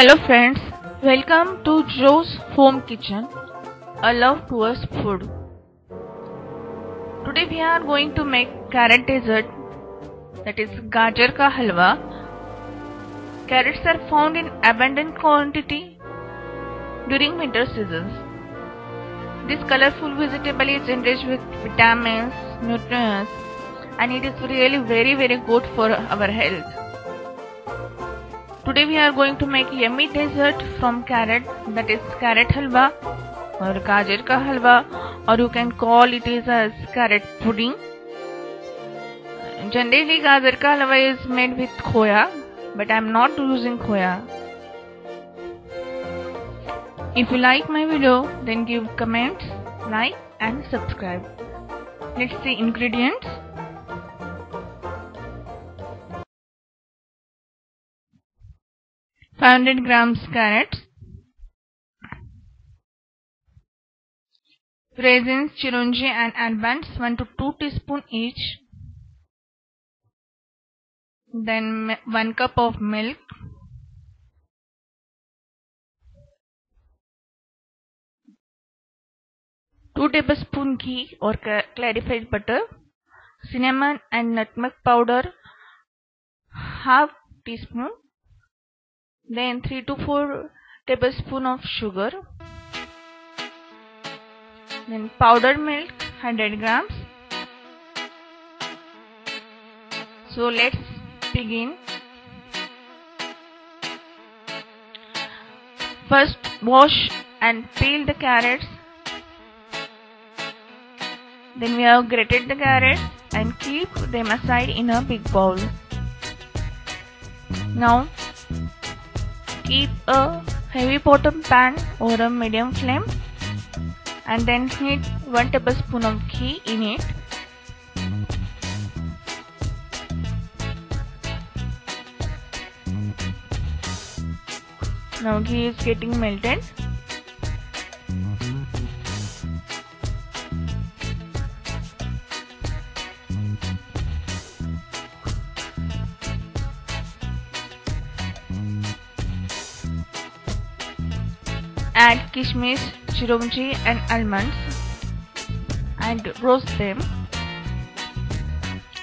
Hello friends, welcome to Joe's Home Kitchen, a love towards food. Today we are going to make carrot dessert, that is Gajar ka Halwa. Carrots are found in abundant quantity during winter seasons. This colorful vegetable is enriched with vitamins, nutrients, and it is really very good for our health. Today we are going to make yummy dessert from carrot, that is carrot halwa or gajar ka halwa, or you can call it as carrot pudding. Generally gajar ka halwa is made with khoya, but I am not using khoya. If you like my video, then give comments, like and subscribe. Let's see ingredients. Five 500 grams carrots, raisins, chiraungi and almonds, 1 to 2 teaspoons each. Then 1 cup of milk, 2 tablespoons ghee or clarified butter, cinnamon and nutmeg powder, ½ teaspoon. Then 3 to 4 tablespoons of sugar. Then powdered milk 100 grams. So let's begin. First wash and peel the carrots. Then we have grated the carrots and keep them aside in a big bowl. Now keep a heavy bottom pan or a medium flame and then heat 1 tablespoon of ghee in it. Now ghee is getting melted. Add kishmish, chiraungi and almonds and roast them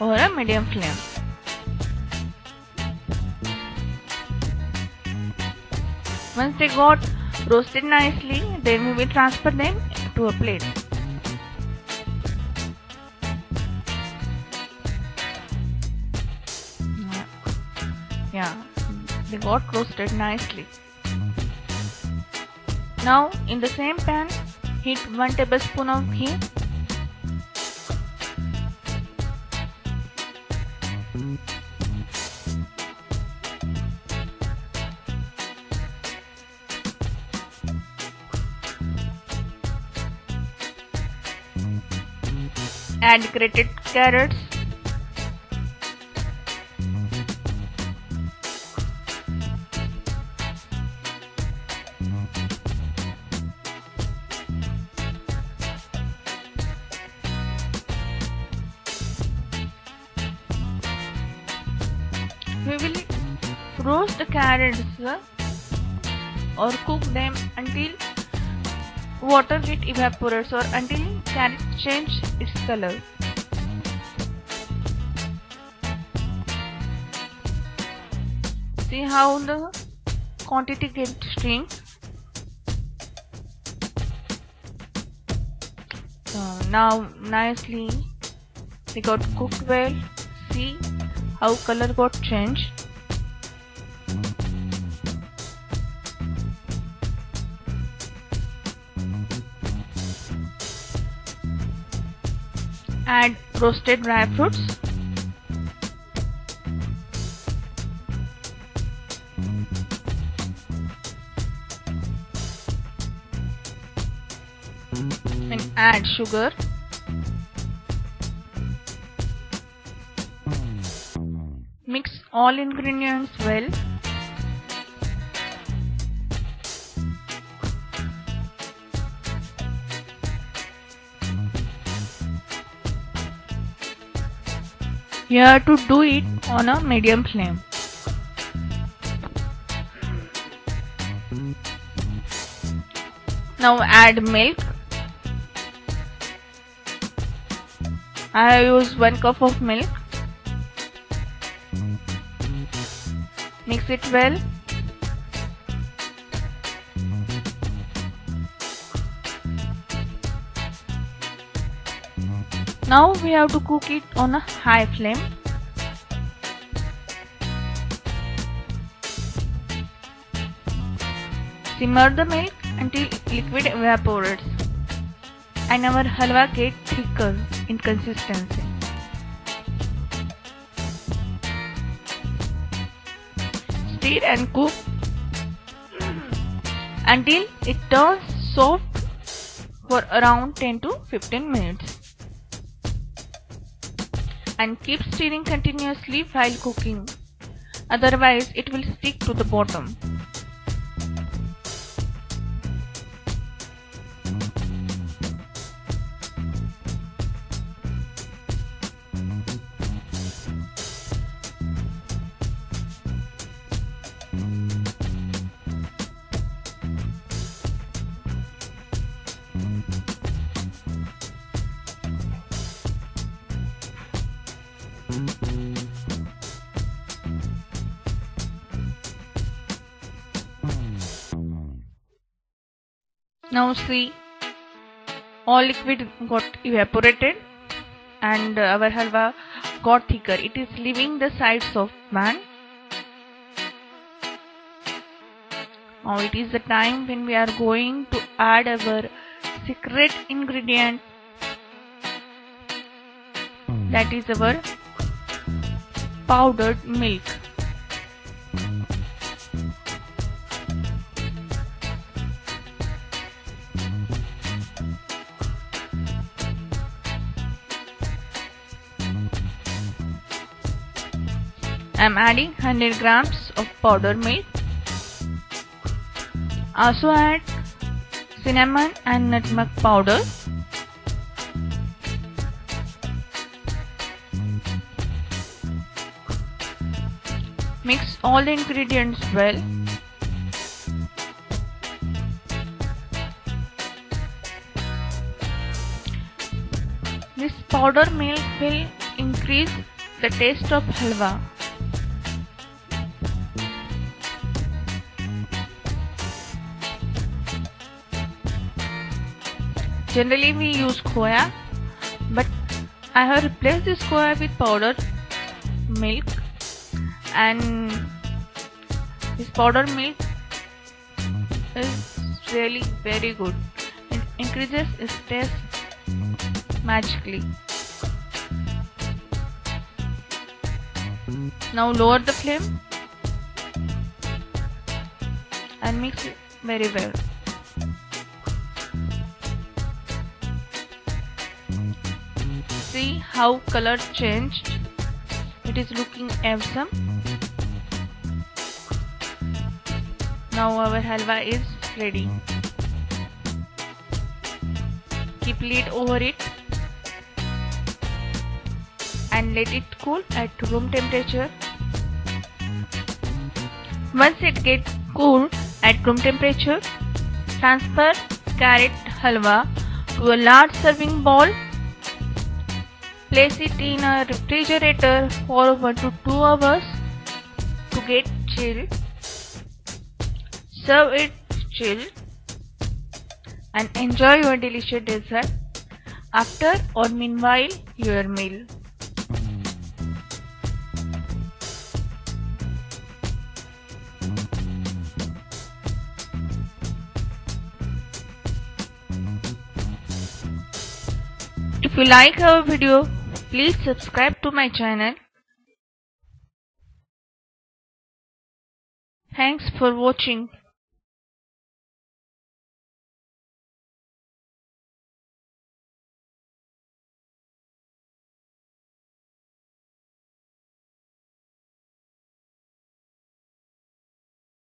over a medium flame. Once they got roasted nicely, then we will transfer them to a plate. Yeah, they got roasted nicely. Now in the same pan, heat 1 tablespoon of ghee. Add grated carrots. We will roast the carrots or cook them until water it evaporates or until carrots change its color. See how the quantity gets shrink. So now nicely they got cooked well. See how color got changed. Add roasted dry fruits. And add sugar. Mix all ingredients well. You have to do it on a medium flame. Now add milk. I use 1 cup of milk. Mix it well. Now we have to cook it on a high flame. Simmer the milk until liquid evaporates and our halwa gets thicker in consistency. Stir and cook until it turns soft for around 10 to 15 minutes. And keep stirring continuously while cooking, otherwise it will stick to the bottom. Now see, all liquid got evaporated and our halwa got thicker. It is leaving the sides of pan. Now it is the time when we are going to add our secret ingredient, that is our powdered milk. I am adding 100 grams of powdered milk. Also add cinnamon and nutmeg powder. Mix all the ingredients well. This powdered milk will increase the taste of halwa. Generally we use khoya, but I have replaced this khoya with powdered milk, and this powdered milk is really very good. It increases its taste magically. Now lower the flame and mix it very well. See how color changed. It is looking awesome. Now our halwa is ready. Keep lid over it and let it cool at room temperature. Once it gets cool at room temperature, transfer carrot halwa to a large serving bowl. Place it in a refrigerator for 1 to 2 hours to get chilled. Serve it chilled and enjoy your delicious dessert after or meanwhile your meal. If you like our video, please subscribe to my channel. Thanks for watching.